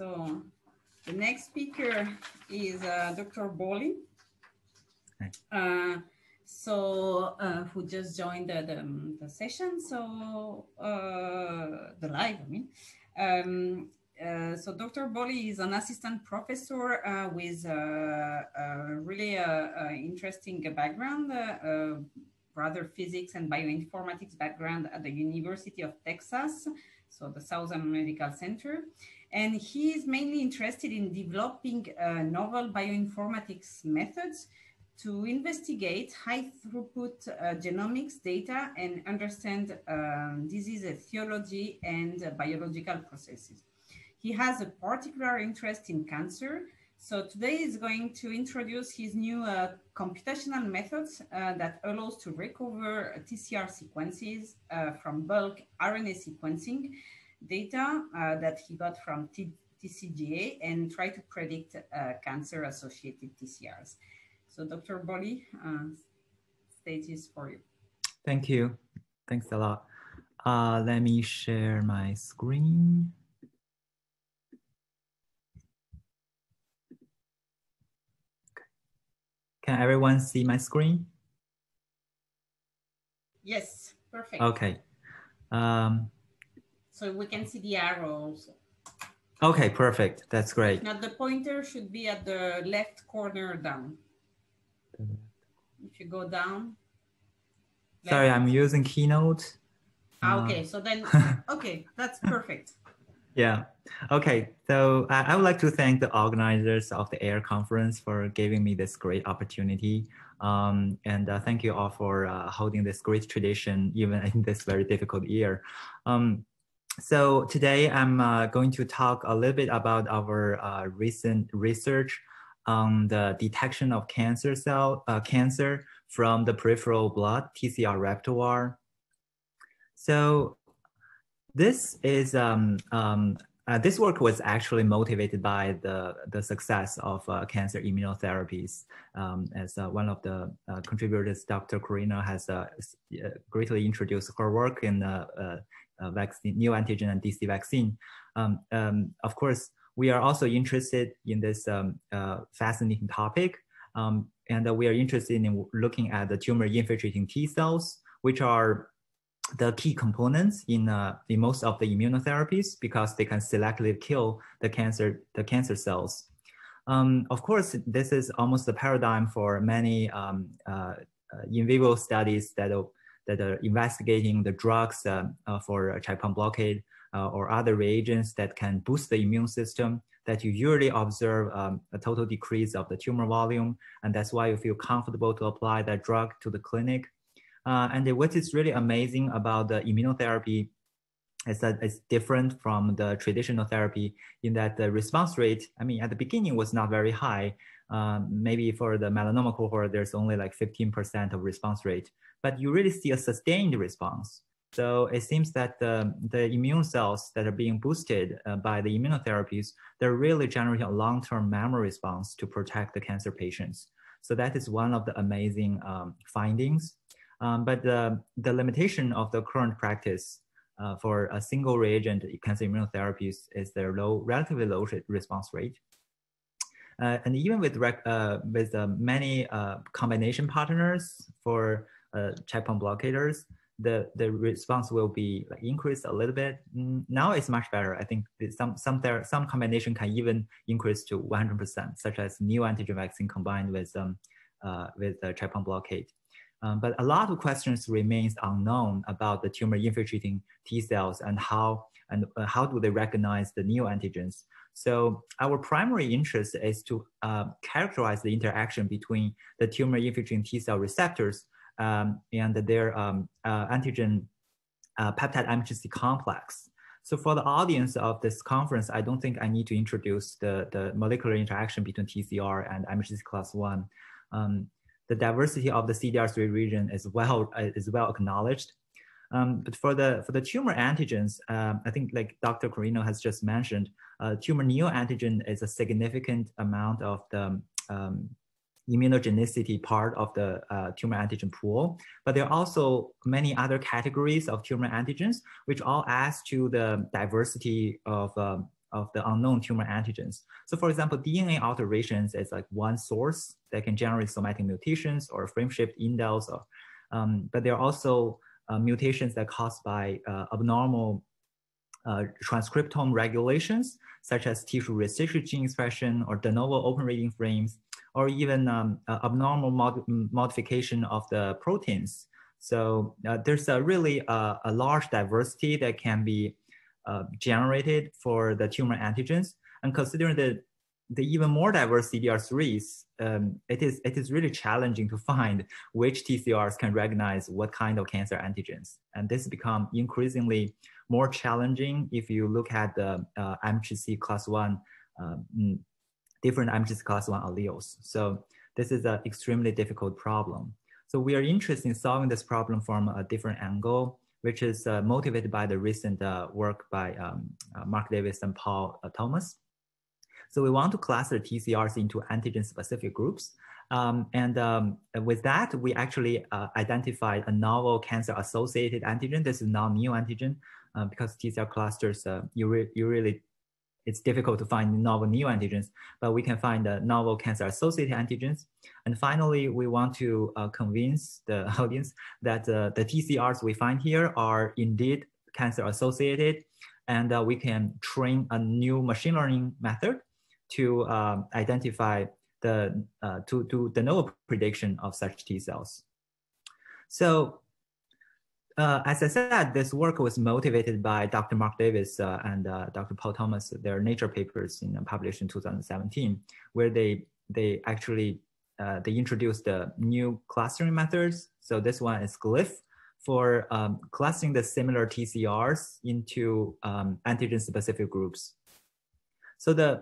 So the next speaker is Dr. Bolly. Who just joined the session. So the live, I mean. So Dr. Bolly is an assistant professor with a really interesting background, rather physics and bioinformatics background at the University of Texas, so the Southern Medical Center. And he is mainly interested in developing novel bioinformatics methods to investigate high-throughput genomics data and understand disease etiology and biological processes. He has a particular interest in cancer, so today is going to introduce his new computational methods that allows to recover TCR sequences from bulk RNA sequencing data that he got from TCGA and try to predict cancer-associated TCRs. So Dr. Bolly, stage is for you. Thank you. Thanks a lot. Let me share my screen. Okay. Can everyone see my screen? Yes, perfect. Okay. So we can see the arrows. Okay, perfect. That's great. Now the pointer should be at the left corner down. If you go down. Sorry, I'm using Keynote. Okay, so then, okay, that's perfect. Yeah, okay, so I would like to thank the organizers of the AIR conference for giving me this great opportunity. And thank you all for holding this great tradition, even in this very difficult year. So today I'm going to talk a little bit about our recent research on the detection of cancer cancer from the peripheral blood TCR repertoire. So this is this work was actually motivated by the success of cancer immunotherapies, as one of the contributors, Dr. Corina, has greatly introduced her work in vaccine, new antigen and DC vaccine. Of course, we are also interested in this fascinating topic, and we are interested in looking at the tumor-infiltrating T cells, which are the key components in most of the immunotherapies because they can selectively kill the cancer cells. Of course, this is almost the paradigm for many in vivo studies that are investigating the drugs for checkpoint blockade. Or other reagents that can boost the immune system, that you usually observe a total decrease of the tumor volume. And that's why you feel comfortable to apply that drug to the clinic. And what is really amazing about the immunotherapy is that it's different from the traditional therapy in that the response rate, I mean, at the beginning was not very high. Maybe for the melanoma cohort, there's only like 15% of response rate, but you really see a sustained response. So it seems that the immune cells that are being boosted by the immunotherapies, they're really generating a long-term memory response to protect the cancer patients. So that is one of the amazing findings. But the limitation of the current practice for a single reagent cancer immunotherapies is their low, relatively low response rate. And even with many combination partners for checkpoint blockaders, the response will be increased a little bit. Now it's much better. I think some combination can even increase to 100%, such as new antigen vaccine combined with the checkpoint blockade. But a lot of questions remains unknown about the tumor infiltrating T cells and how do they recognize the new antigens. So our primary interest is to characterize the interaction between the tumor infiltrating T cell receptors and their antigen peptide MHC complex. So for the audience of this conference, I don't think I need to introduce the molecular interaction between TCR and MHC class 1. The diversity of the CDR3 region is well acknowledged. But for the tumor antigens, I think like Dr. Corina has just mentioned, tumor neoantigen is a significant amount of the immunogenicity part of the tumor antigen pool, but there are also many other categories of tumor antigens, which all adds to the diversity of of the unknown tumor antigens. So for example, DNA alterations is like one source that can generate somatic mutations or frame-shift indels, or, but there are also mutations that are caused by abnormal transcriptome regulations, such as tissue restricted gene expression or de novo open reading frames, or even abnormal modification of the proteins. So there's a really a large diversity that can be generated for the tumor antigens. And considering the even more diverse CDR3s, it is really challenging to find which TCRs can recognize what kind of cancer antigens. And this becomes increasingly more challenging if you look at the MHC class 1, different MHC class 1 alleles. So this is an extremely difficult problem. So we are interested in solving this problem from a different angle, which is motivated by the recent work by Mark Davis and Paul Thomas. So we want to cluster TCRs into antigen-specific groups. With that, we actually identified a novel cancer-associated antigen. This is not new antigen because TCR clusters, it's difficult to find novel new antigens, but we can find novel cancer-associated antigens. And finally, we want to convince the audience that the TCRs we find here are indeed cancer-associated, and we can train a new machine learning method to identify the to do de novo prediction of such T cells. So, as I said, this work was motivated by Dr. Mark Davis and Dr. Paul Thomas, their Nature papers published in 2017, where they actually they introduced the new clustering methods. So this one is GLIPH for clustering the similar TCRs into antigen-specific groups. So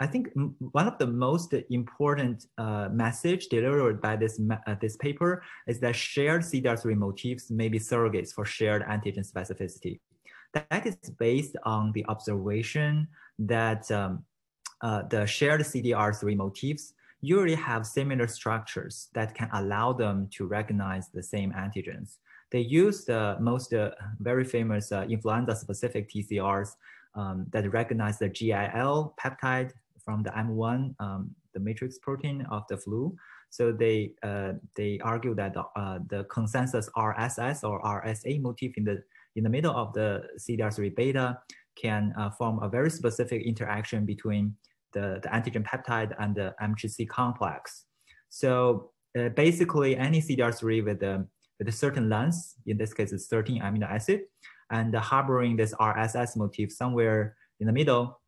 I think one of the most important message delivered by this paper is that shared CDR3 motifs may be surrogates for shared antigen specificity. That is based on the observation that the shared CDR3 motifs usually have similar structures that can allow them to recognize the same antigens. They use the most very famous influenza-specific TCRs that recognize the GIL peptide from the M1, the matrix protein of the flu. So they argue that the consensus RSS or RSA motif in the middle of the CDR3 beta can form a very specific interaction between the antigen peptide and the MHC complex. So basically, any CDR3 with a certain length, in this case it's 13 amino acid, and harboring this RSS motif somewhere in the middle,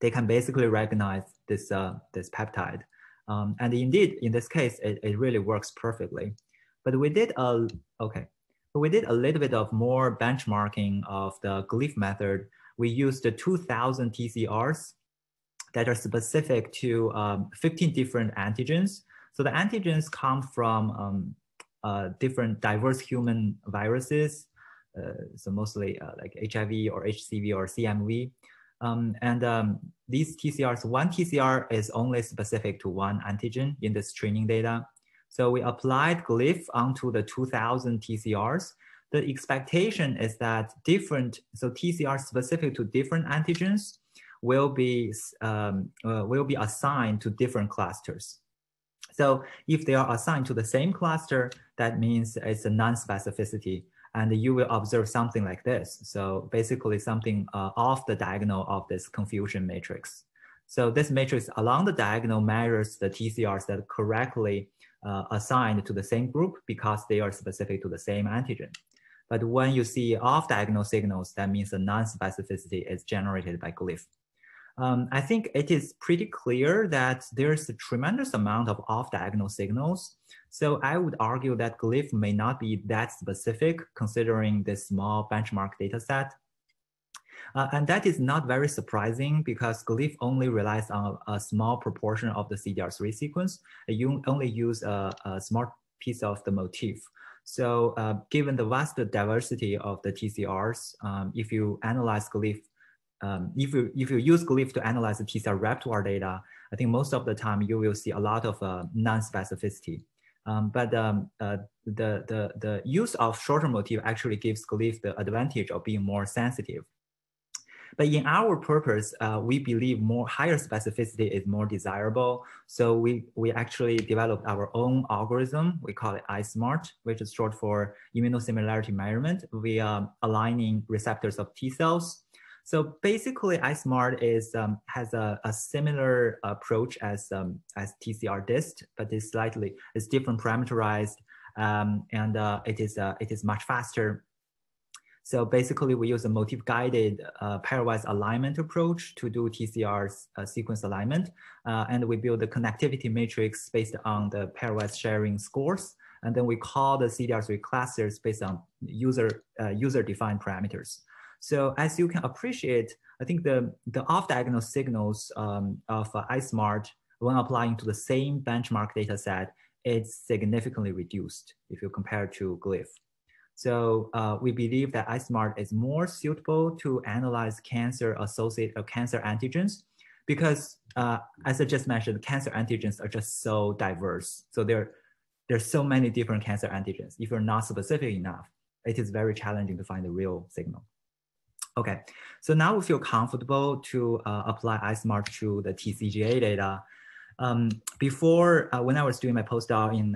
they can basically recognize this, this peptide. And indeed, in this case, it really works perfectly. But we did a little bit of more benchmarking of the GLIPH method. We used the 2,000 TCRs that are specific to 15 different antigens. So the antigens come from different diverse human viruses, so mostly like HIV or HCV or CMV. These TCRs, one TCR is only specific to one antigen in this training data. So we applied GLIPH onto the 2,000 TCRs. The expectation is that TCRs specific to different antigens will be assigned to different clusters. So if they are assigned to the same cluster, that means it's a non-specificity. And you will observe something like this. So basically something off the diagonal of this confusion matrix. So this matrix along the diagonal measures the TCRs that are correctly assigned to the same group because they are specific to the same antigen. But when you see off-diagonal signals, that means the non-specificity is generated by GLIPH. I think it is pretty clear that there's a tremendous amount of off-diagonal signals. So I would argue that GLIPH may not be that specific considering this small benchmark data set. And that is not very surprising because GLIPH only relies on a small proportion of the CDR3 sequence. You only use a small piece of the motif. So given the vast diversity of the TCRs, if you analyze GLIPH, if you use GLIPH to analyze the TCR repertoire data, I think most of the time you will see a lot of non-specificity. The use of shorter motif actually gives GLIPH the advantage of being more sensitive. But in our purpose, we believe more higher specificity is more desirable. So we actually developed our own algorithm. We call it iSmart, which is short for immunosimilarity measurement. We are aligning receptors of T cells. So basically, iSmart is, has a similar approach as TCR dist, but it's slightly, it's different parameterized, and it is much faster. So basically, we use a motif-guided pairwise alignment approach to do TCR's sequence alignment, and we build a connectivity matrix based on the pairwise sharing scores, and then we call the CDR3 clusters based on user-defined parameters. So as you can appreciate, I think the off-diagonal signals of iSmart, when applying to the same benchmark data set, it's significantly reduced if you compare to GLIPH. So we believe that iSmart is more suitable to analyze cancer-associated or cancer antigens because, as I just mentioned, cancer antigens are just so diverse. So there's so many different cancer antigens. If you're not specific enough, it is very challenging to find the real signal. Okay, so now we feel comfortable to apply iSmart to the TCGA data. Before, when I was doing my postdoc in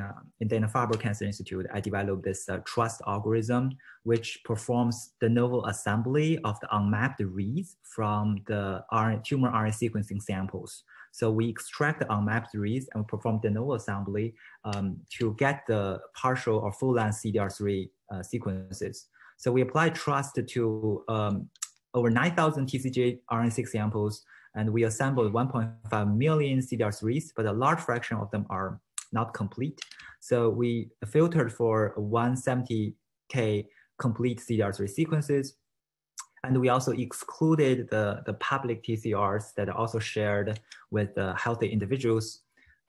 Dana-Farber Cancer Institute, I developed this TRUST algorithm, which performs de novo assembly of the unmapped reads from the tumor RNA sequencing samples. So we extract the unmapped reads and perform de novo assembly to get the partial or full-length CDR3 sequences. So we apply TRUST to over 9,000 TCGA RNA-seq samples, and we assembled 1.5 million CDR3s, but a large fraction of them are not complete. So we filtered for 170K complete CDR3 sequences, and we also excluded the public TCRs that are also shared with healthy individuals,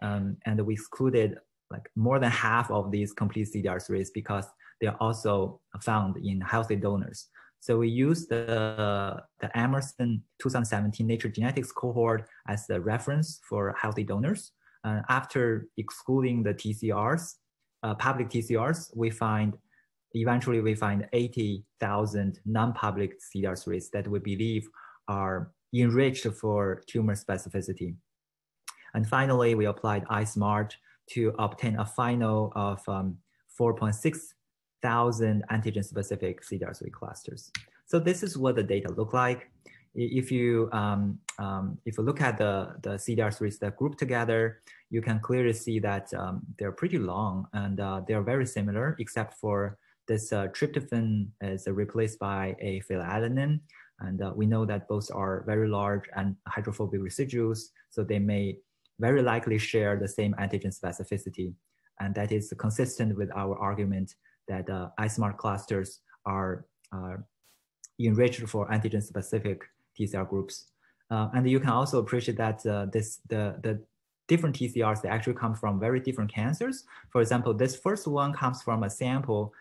and we excluded like more than half of these complete CDR3s because they are also found in healthy donors. So we use the Emerson 2017 Nature Genetics cohort as the reference for healthy donors. After excluding the TCRs, public TCRs, we find, eventually we find 80,000 non-public CDR3s that we believe are enriched for tumor specificity. And finally, we applied iSmart to obtain a final of 4.6,000 antigen-specific CDR3 clusters. So this is what the data look like. If you look at the CDR3s that group together, you can clearly see that they're pretty long and they're very similar, except for this tryptophan is replaced by a phyladenine. And we know that both are very large and hydrophobic residues, so they may very likely share the same antigen specificity. And that is consistent with our argument that iSmart clusters are enriched for antigen-specific TCR groups. And you can also appreciate that the different TCRs, they actually come from very different cancers. For example, this first one comes from a sample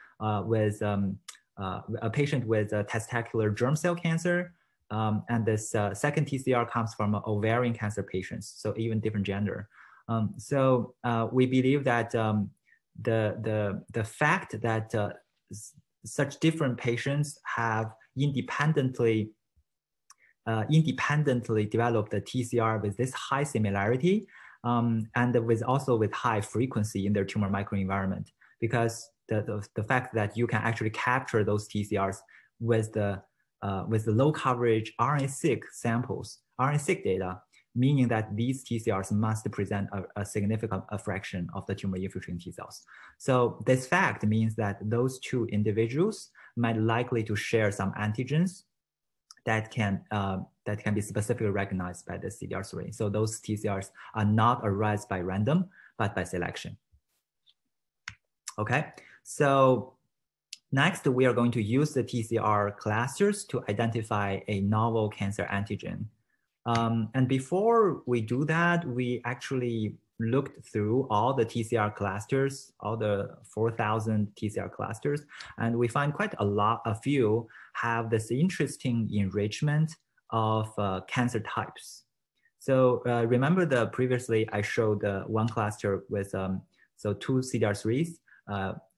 with a patient with testicular germ cell cancer. And this second TCR comes from ovarian cancer patients, so even different gender. We believe that the fact that such different patients have independently developed the TCR with this high similarity and with also with high frequency in their tumor microenvironment, because the fact that you can actually capture those TCRs with the low coverage RNA-seq samples, RNA-seq data, meaning that these TCRs must present a significant fraction of the tumor-infiltrating T cells. So this fact means that those two individuals might likely to share some antigens that can be specifically recognized by the CDR3. So those TCRs are not arised by random, but by selection. Okay, so next we are going to use the TCR clusters to identify a novel cancer antigen. And before we do that, we actually looked through all the TCR clusters, all the 4,000 TCR clusters, and we find quite a few have this interesting enrichment of cancer types. So remember the previously I showed one cluster with two CDR3s,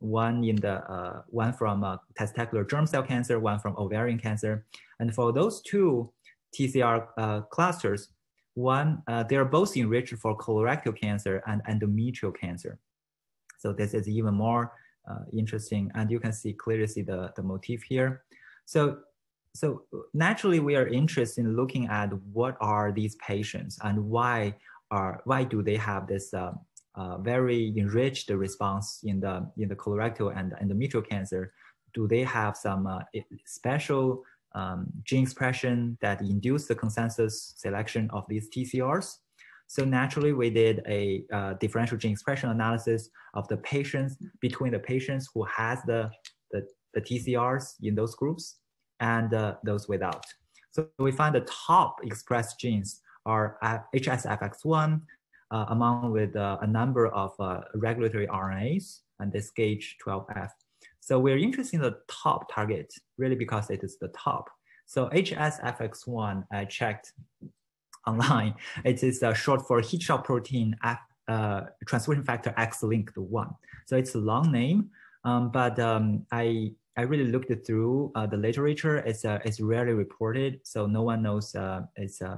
one from testicular germ cell cancer, one from ovarian cancer, and for those two, TCR clusters. One, they are both enriched for colorectal cancer and endometrial cancer. So this is even more interesting, and you can see clearly the motif here. So naturally, we are interested in looking at what are these patients and why do they have this very enriched response in the colorectal and endometrial cancer? Do they have some special gene expression that induce the consensus selection of these TCRs? So naturally, we did a differential gene expression analysis of the patients between the patients who has the TCRs in those groups and those without. So we find the top expressed genes are HSFX1 among with a number of regulatory RNAs and this GAGE12F. So we're interested in the top target really because it is the top. So HSFX1, I checked online. It is short for heat-shock protein transcription factor X-linked 1. So it's a long name, but I really looked through the literature. It's rarely reported, so no one knows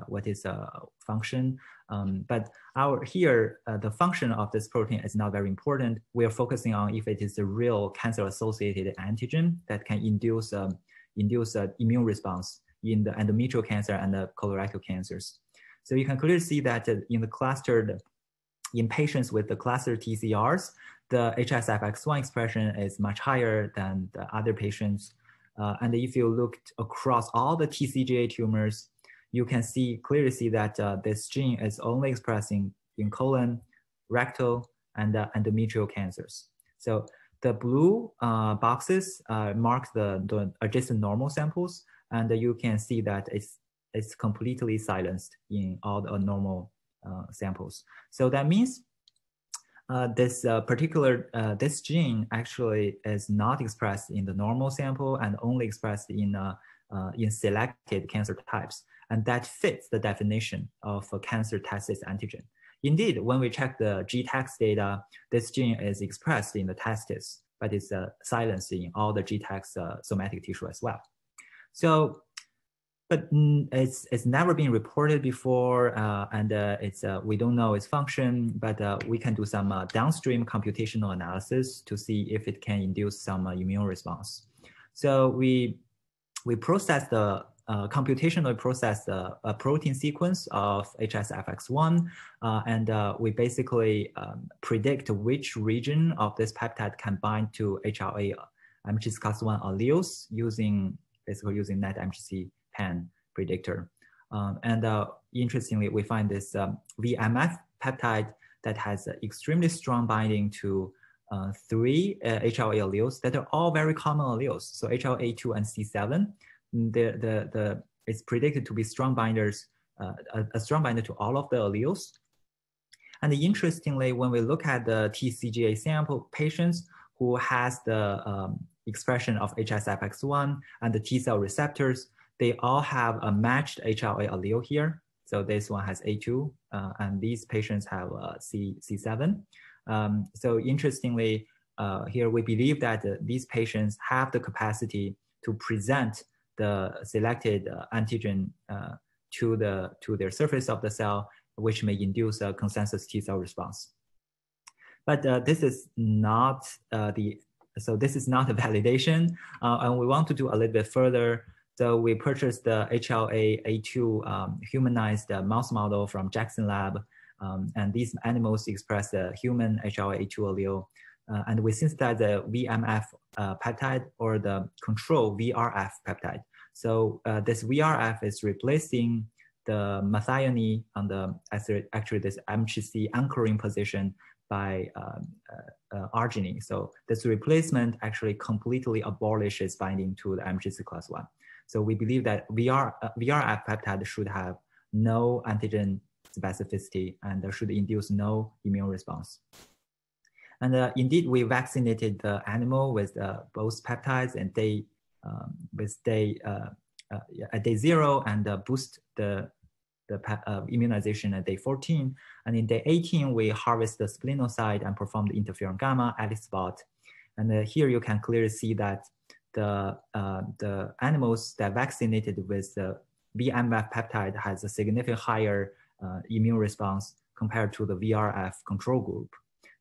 what is a function. But the function of this protein is not very important. We are focusing on if it is a real cancer-associated antigen that can induce an immune response in the endometrial cancer and the colorectal cancers. So you can clearly see that in patients with the clustered TCRs, the HSFX1 expression is much higher than the other patients. And if you looked across all the TCGA tumors, you can clearly see that this gene is only expressing in colon, rectal, and endometrial cancers. So the blue boxes mark the adjacent normal samples, and you can see that it's completely silenced in all the normal samples. So that means this gene actually is not expressed in the normal sample and only expressed in selected cancer types, and that fits the definition of a cancer testis antigen. Indeed, when we check the GTEx data, this gene is expressed in the testis, but it's silenced in all the GTEx somatic tissue as well. So, but it's never been reported before, we don't know its function, but we can do some downstream computational analysis to see if it can induce some immune response. So we computationally process the protein sequence of HSFX1, and we basically predict which region of this peptide can bind to HLA-MHC class 1 alleles using NetMHC pan predictor. Interestingly, we find this VMF peptide that has extremely strong binding to three HLA alleles that are all very common alleles. So HLA2 and C7, it's predicted to be strong binders, a strong binder to all of the alleles. And interestingly, when we look at the TCGA sample patients who has the expression of HSFX1 and the T cell receptors, they all have a matched HLA allele here. So this one has A2, and these patients have C7. So interestingly, here we believe that these patients have the capacity to present the selected antigen to their surface of the cell, which may induce a consensus T cell response. But this is not a validation, and we want to do a little bit further. So we purchased the HLA-A2 humanized mouse model from Jackson Lab, and these animals express the human HLA-A2 allele, and we synthesized the VMF peptide or the control VRF peptide. So this VRF is replacing the methionine on the this MHC anchoring position by arginine. So this replacement actually completely abolishes binding to the MHC class 1. So we believe that VRF peptide should have no antigen specificity and should induce no immune response. And indeed, we vaccinated the animal with both peptides and at day 0 and boost the immunization at day 14. And in day 18, we harvest the splenocyte and perform the interferon gamma at its spot. And here you can clearly see that the animals that vaccinated with BMF peptide has a significantly higher immune response compared to the VRF control group.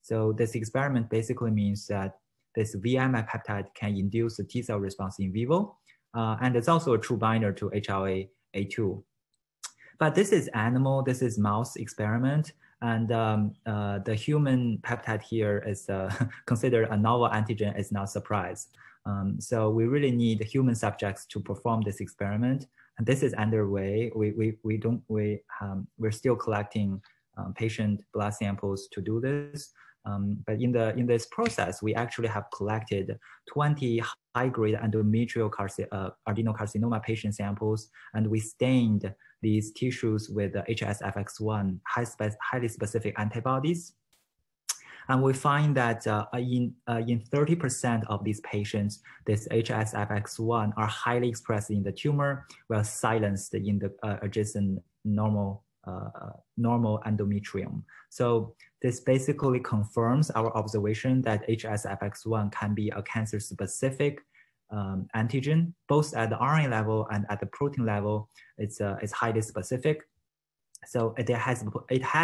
So this experiment basically means that this VMF peptide can induce a T cell response in vivo, and it's also a true binder to HLA-A2. But this is animal, this is mouse experiment, and the human peptide here is considered a novel antigen, it's not a surprise. So we really need human subjects to perform this experiment, and this is underway. We're still collecting patient blood samples to do this. But in this process, we actually have collected 20 high-grade endometrial adenocarcinoma patient samples, and we stained these tissues with HSFX1 highly specific antibodies. And we find that in 30% of these patients, this HSFX1 are highly expressed in the tumor, while silenced in the adjacent normal endometrium. So this basically confirms our observation that HSFX1 can be a cancer-specific antigen, both at the RNA level and at the protein level. It's highly specific. So it has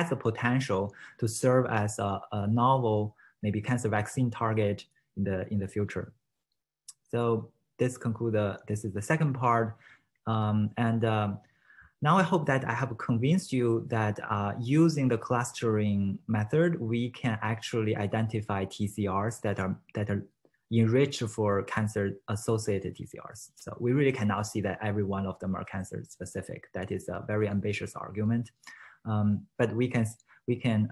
the potential to serve as a novel, maybe cancer vaccine target in the future. So this concludes this is the second part. Now I hope that I have convinced you that using the clustering method, we can actually identify TCRs that are enriched for cancer-associated TCRs. So we really cannot see that every one of them are cancer-specific. That is a very ambitious argument, but we can.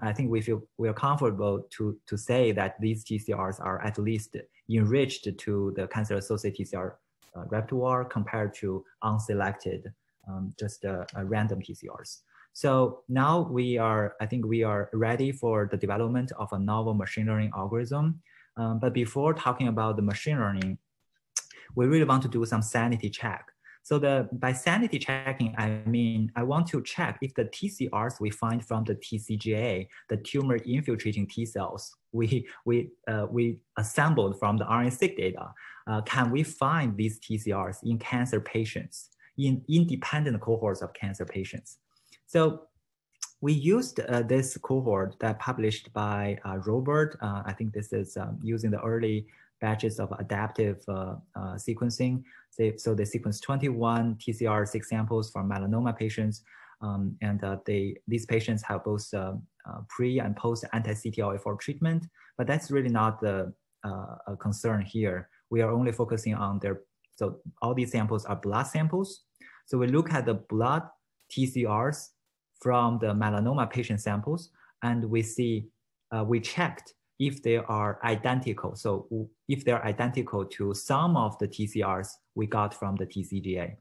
I think we are comfortable to say that these TCRs are at least enriched to the cancer-associated TCR repertoire compared to unselected. Just random TCRs. So now I think we are ready for the development of a novel machine learning algorithm. But before talking about the machine learning, we really want to do some sanity check. So by sanity checking, I mean, I want to check if the TCRs we find from the TCGA, the tumor infiltrating T cells, we assembled from the RNA-seq data, can we find these TCRs in cancer patients? In independent cohorts of cancer patients. So we used this cohort that published by Robert. I think this is using the early batches of adaptive sequencing. So they sequenced 21 TCR6 samples from melanoma patients. These patients have both pre and post anti-CTLA-4 treatment, but that's really not the concern here. We are only focusing on so all these samples are blood samples. So we look at the blood TCRs from the melanoma patient samples, and we see, we checked if they are identical. So if they're identical to some of the TCRs we got from the TCGA.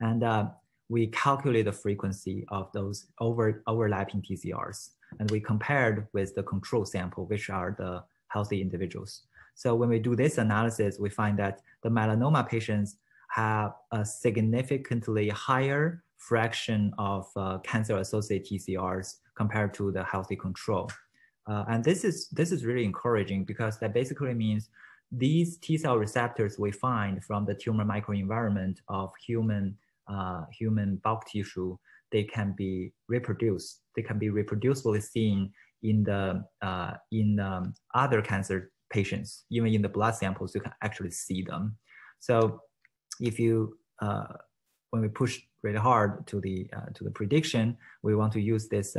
And we calculate the frequency of those overlapping TCRs. And we compared with the control sample, which are the healthy individuals. So when we do this analysis, we find that the melanoma patients have a significantly higher fraction of cancer-associated TCRs compared to the healthy control. And this is really encouraging because that basically means these T-cell receptors we find from the tumor microenvironment of human bulk tissue, they can be reproduced. They can be reproducibly seen in other cancer patients, even in the blood samples, you can actually see them. So, if you when we push really hard to the prediction, we want to use this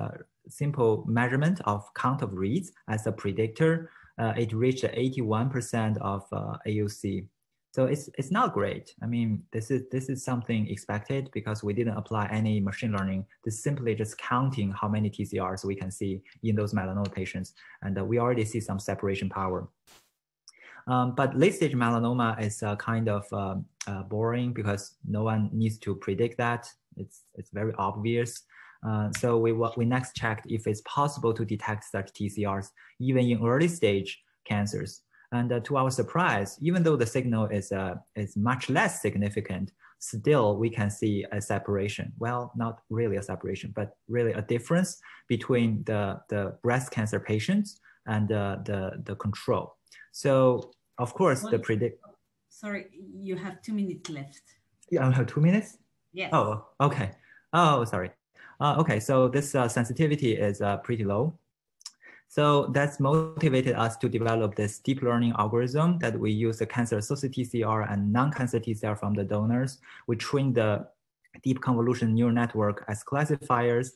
simple measurement of count of reads as a predictor. It reached 81% of AUC, so it's not great. I mean, this is something expected because we didn't apply any machine learning. This is simply just counting how many TCRs we can see in those melanoma patients, and we already see some separation power. But late-stage melanoma is kind of boring because no one needs to predict that. It's very obvious. So we next checked if it's possible to detect such TCRs even in early-stage cancers. And to our surprise, even though the signal is much less significant, still we can see a separation. Well, not really a separation, but really a difference between the breast cancer patients and the control. So, of course, Sorry, you have 2 minutes left. Yeah, I have 2 minutes? Yes. Oh, okay. Oh, sorry. Okay, so this sensitivity is pretty low. So that's motivated us to develop this deep learning algorithm that we use the cancer-associated TCR and non-cancer TCR from the donors. We train the deep convolution neural network as classifiers,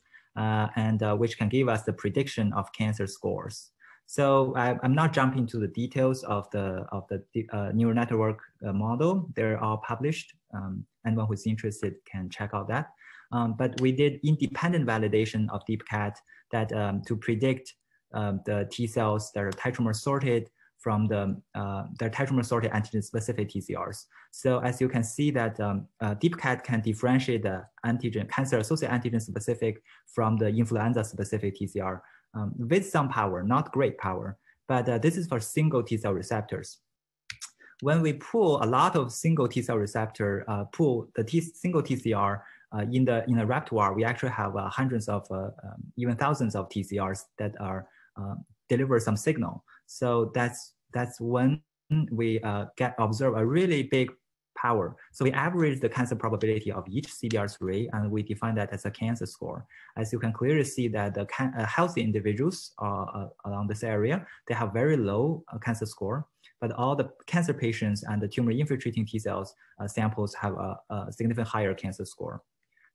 which can give us the prediction of cancer scores. So I'm not jumping to the details of the neural network model. They're all published. Anyone who's interested can check out that. But we did independent validation of DeepCAT that to predict the T cells that are tetramer sorted from the tetramer sorted antigen-specific TCRs. So as you can see that DeepCAT can differentiate the antigen cancer-associated antigen-specific from the influenza-specific TCR. With some power, not great power, but this is for single T-cell receptors. When we pool a lot of single T-cell receptor, single TCR in a repertoire, we actually have hundreds of, even thousands of TCRs that are deliver some signal. So that's when we observe a really big power. So we average the cancer probability of each CDR3, and we define that as a cancer score. As you can clearly see that the healthy individuals along this area, they have very low cancer score, but all the cancer patients and the tumor infiltrating T cells samples have a significantly higher cancer score.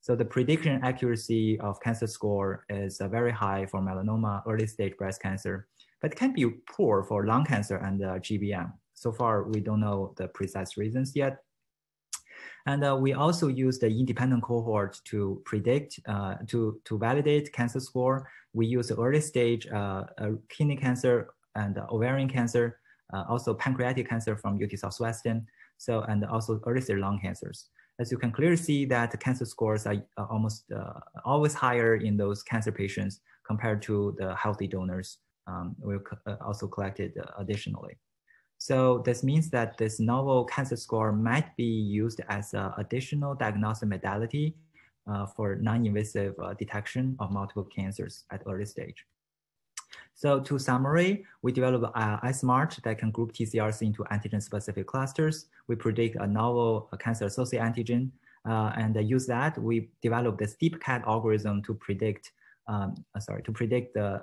So the prediction accuracy of cancer score is very high for melanoma, early stage breast cancer, but can be poor for lung cancer and GBM. So far, we don't know the precise reasons yet. And we also use the independent cohort to predict, to validate cancer score. We use the early stage kidney cancer and ovarian cancer, also pancreatic cancer from UT Southwestern, so, and also early stage lung cancers. As you can clearly see that the cancer scores are almost always higher in those cancer patients compared to the healthy donors. We also collected additionally. So this means that this novel cancer score might be used as an additional diagnostic modality for non-invasive detection of multiple cancers at early stage. So to summary, we developed iSmart that can group TCRs into antigen-specific clusters. We predict a novel cancer-associated antigen, and use that. We developed this DeepCAT algorithm to predict, the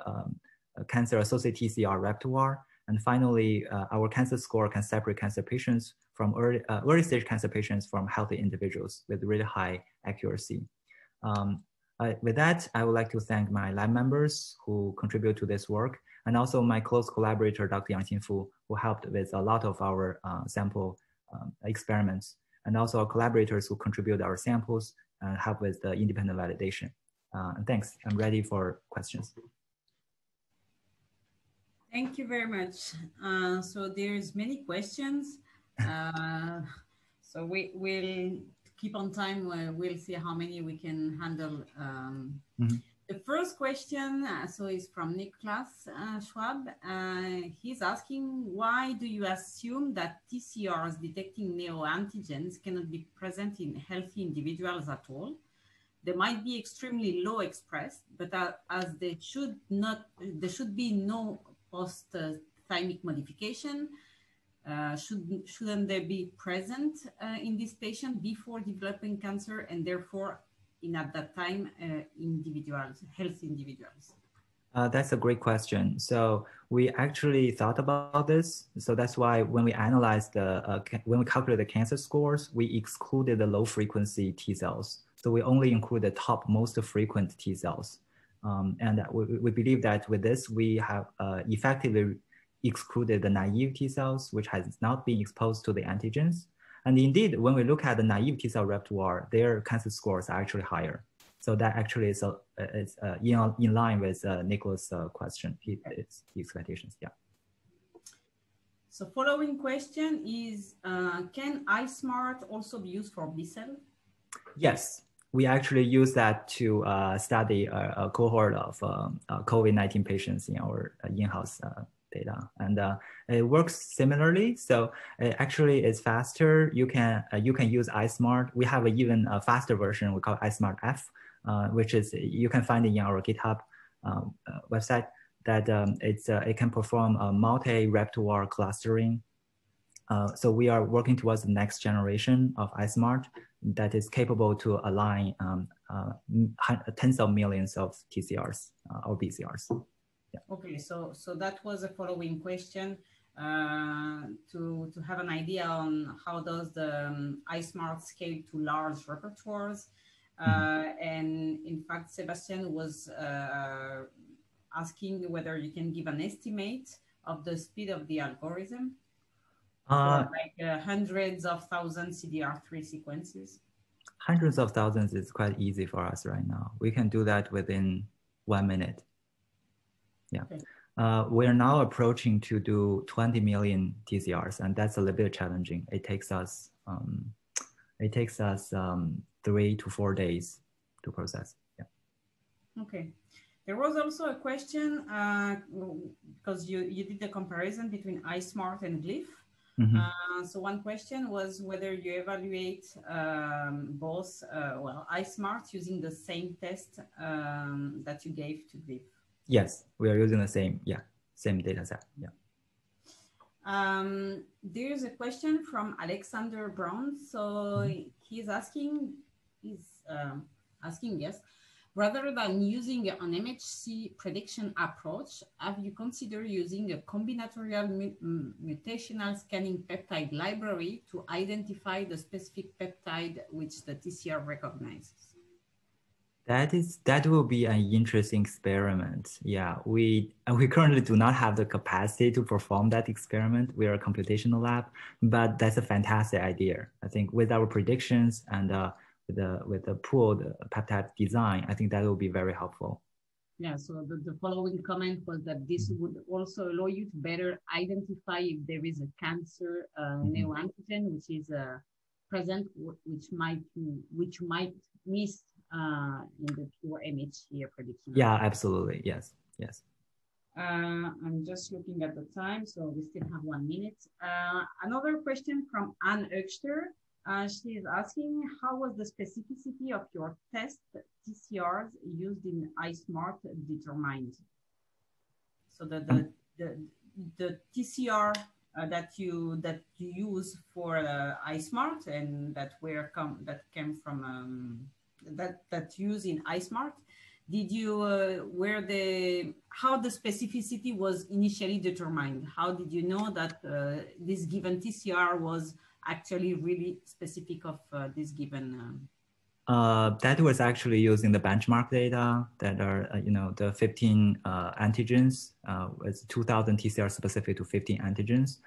cancer-associated TCR repertoire. And finally, our cancer score can separate cancer patients from early stage cancer patients from healthy individuals with really high accuracy. With that, I would like to thank my lab members who contribute to this work, and also my close collaborator, Dr. Yang Xin Fu, who helped with a lot of our sample experiments, and also our collaborators who contribute our samples and help with the independent validation. And thanks, I'm ready for questions. Thank you very much. So there's many questions. So we'll keep on time. We'll see how many we can handle. The first question is from Niklas Schwab. He's asking, why do you assume that TCRs detecting neoantigens cannot be present in healthy individuals at all? They might be extremely low expressed, but as they should not, there should be no post-thymic modification, shouldn't they be present in this patient before developing cancer, and therefore in at that time individuals, healthy individuals? That's a great question. So we actually thought about this. So that's why when we analyzed the, when we calculated the cancer scores, we excluded the low frequency T cells. So we only include the top most frequent T cells. And we believe that with this, we have effectively excluded the naive T cells, which has not been exposed to the antigens. And indeed, when we look at the naive T cell repertoire, their cancer scores are actually higher. So that actually is in line with Nicholas' question, his expectations, yeah. So following question is, can iSmart also be used for B cell? Yes. We actually use that to study a cohort of COVID-19 patients in our in-house data. And it works similarly. So it actually is faster. You can use iSmart. We have an even faster version we call iSmartF, which is, you can find it in our GitHub website, that it can perform a multi-repertoire clustering. So we are working towards the next generation of iSmart that is capable to align tens of millions of TCRs or BCRs. Yeah. Okay, so that was a following question to have an idea on how does the iSmart scale to large repertoires. And in fact, Sebastian was asking whether you can give an estimate of the speed of the algorithm. Hundreds of thousands CDR3 sequences. Hundreds of thousands is quite easy for us right now. We can do that within 1 minute. Yeah. Okay. We're now approaching to do 20 million TCRs, and that's a little bit challenging. It takes us 3 to 4 days to process. Yeah. Okay. There was also a question because you did the comparison between iSmart and GLIPH. Mm-hmm. So one question was whether you evaluate both, iSmart using the same test that you gave to GLIPH. Yes, we are using the same data set. Yeah. There's a question from Alexander Brown. So mm-hmm. he's asking, yes, rather than using an MHC prediction approach, have you considered using a combinatorial mutational scanning peptide library to identify the specific peptide which the TCR recognizes? That will be an interesting experiment. Yeah, we currently do not have the capacity to perform that experiment. We are a computational lab, but that's a fantastic idea. I think with our predictions and with the pooled peptide design, I think that will be very helpful. Yeah, so the following comment was that this would also allow you to better identify if there is a cancer neoantigen which is present, which might miss in the pure MHC prediction. Yeah, absolutely. Yes, yes. I'm just looking at the time, so we still have 1 minute. Another question from Anne Oechster. She is asking, how was the specificity of your test TCRs used in iSmart determined? So the TCR that you use for iSmart and that used in iSmart, how the specificity was initially determined? How did you know that this given TCR was actually really specific of this given? That was actually using the benchmark data that are, the 15 antigens. It's 2,000 TCR specific to 15 antigens.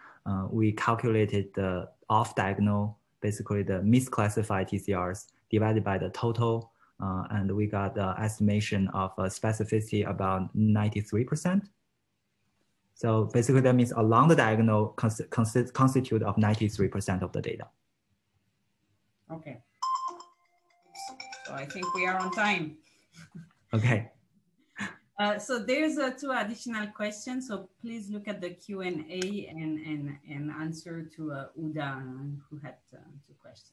We calculated the off-diagonal, basically the misclassified TCRs divided by the total. And we got the estimation of specificity about 93%. So basically, that means along the diagonal constitute of 93% of the data. Okay. So I think we are on time. Okay. So there's two additional questions. So please look at the Q&A and answer to Uda, who had two questions.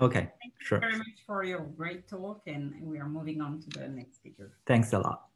Okay, sure. Thank you very much for your great talk, and we are moving on to the next speaker. Thanks a lot.